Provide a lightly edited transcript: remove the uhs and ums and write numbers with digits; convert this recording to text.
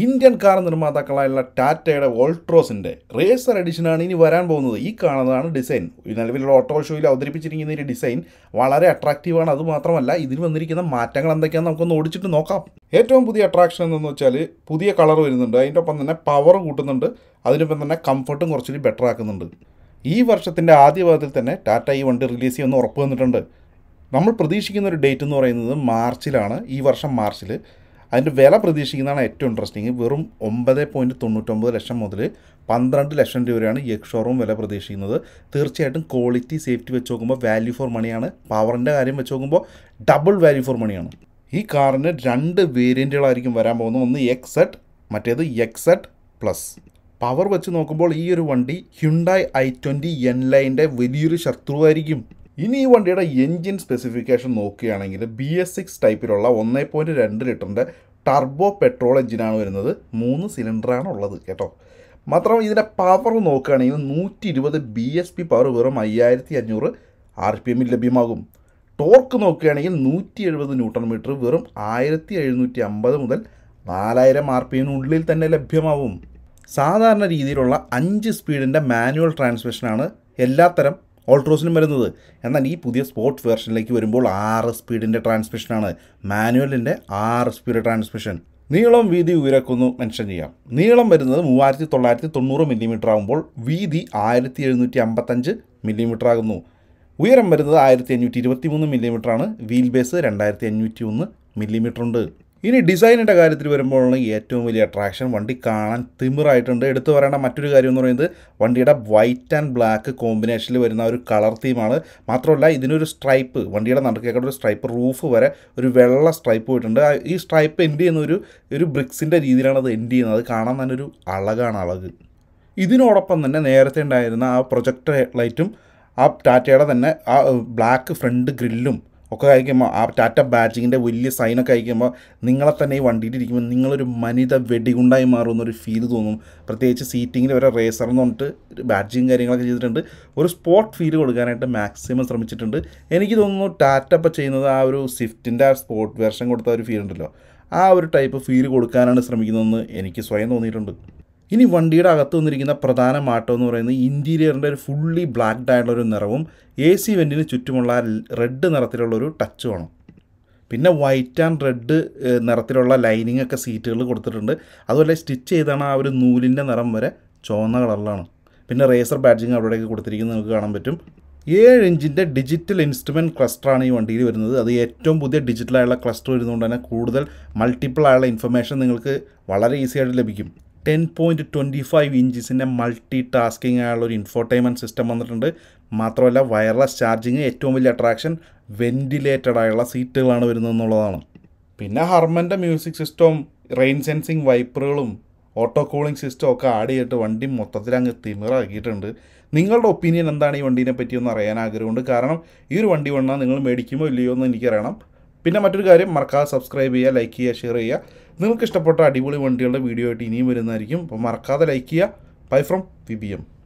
Indian car and Matakala Tata Voltros in the Racer edition and in Varanbono, Ekanana design. In a little auto show, pitching in the design, Valare attractive and Adumatramala, even the Matang and the Kanakon Odichi to knock up. Hetom put the attraction on the Chale, put the color in the end upon the power good under other than a comforting or chili better. E version the Adi Vadatane, Tata even release on or permanent. Number Pradishing the date in the Marchilana, E version Marchile. And the Vela Pradesh is interesting. We have 9.99 ലക്ഷം മുതൽ 12 ലക്ഷം രൂപയാണ് showroom വില പ്രതീക്ഷിക്കുന്നത്. തീർച്ചയായിട്ടും quality safety വെച്ച് നോക്കുമ്പോൾ value four മണിയാണ്. പവറിന്റെ കാര്യം വെച്ച് നോക്കുമ്പോൾ ഡബിൾ വാല്യൂ ഫോർ മണിയാണ്. ഈ കാറിന് രണ്ട് വേരിയന്റുകൾ ആയിരിക്കും വരാൻ പോകുന്നത്. ഒന്ന് XZ മറ്റേത് XZ Plus. പവർ വെച്ച് നോക്കുമ്പോൾ ഈ ഒരു വണ്ടി Hyundai i20 N-line-ന്റെ വലിയൊരു ശത്രുവായിരിക്കും. In this one, the engine specification BS6 type 1.2 litre turbo petrol engine is 3 cylinder. This power is 120 BSP power over 5500 RPM. Torque is 170 Nm over 1750 RPM. This is 5 speed manual transmission. Ultros in Merino, and then Pudia sport version like you remember R speed in the transmission, manual in the R speed transmission. Neelam Vidi Virakuno mentioned here. Neelam Merino, Muarti Tolati, Tonuro millimeter rumble, Vidi Irthi Ambatanje, millimeter no. We are Merino Irthi and Utivatun millimeter, wheelbase and Irthi and Utun millimeter under. In a design and a guide through a morning, yet to really attraction, one decan, timurite and editor and a material one did up white and black combination with color theme. Matrola, the new stripe, one did another stripe roof where a vella stripe under each stripe Indian bricks in the either another Indian other Kanan and Alaga and Alag. Idin or upon an earth and iron projector headlightum up tattered than a black front grillum. Okay, I came up Tata badging in the Willy Sina Kaikema, Ningalatane one did even Ningal money the Vedigunda Maronori field on Pratecha seating a racer on badging a ring or a sport field organ at the maximum from Chitunda. Any Tata Pachino sift in that sport version or the field. Our type of field would can as from any kiswayan on it. In one day, Agatunrigina Pradana Marton or in the interior under fully black dialogue in the room, AC went in a chutumala red naratirola touch on. Pinna white and red naratirola lining a seat, otherwise stitch than our nool in the Naramere, Chona Lalana. Pinna racer badging out like a Ganabetum. Air engine the digital instrument cluster on one deal with another, the atom with the digital cluster is on a codal, multiple information, Valari is here to begin. 10.25 inches in a multitasking or infotainment system on the Matrola wireless charging, automobile attraction, ventilated seat till and Pina Harman music system, rain sensing wiper, auto cooling system, cardiac one dim motorang timera get under Ningle opinion and then even dinner petiona Rayana Grunda Karanam, you one divan medicum, Leon and Karanam. Pina Matrigari, Marka, subscribe, like, share. If you like this video, please like it. Bye from VBM.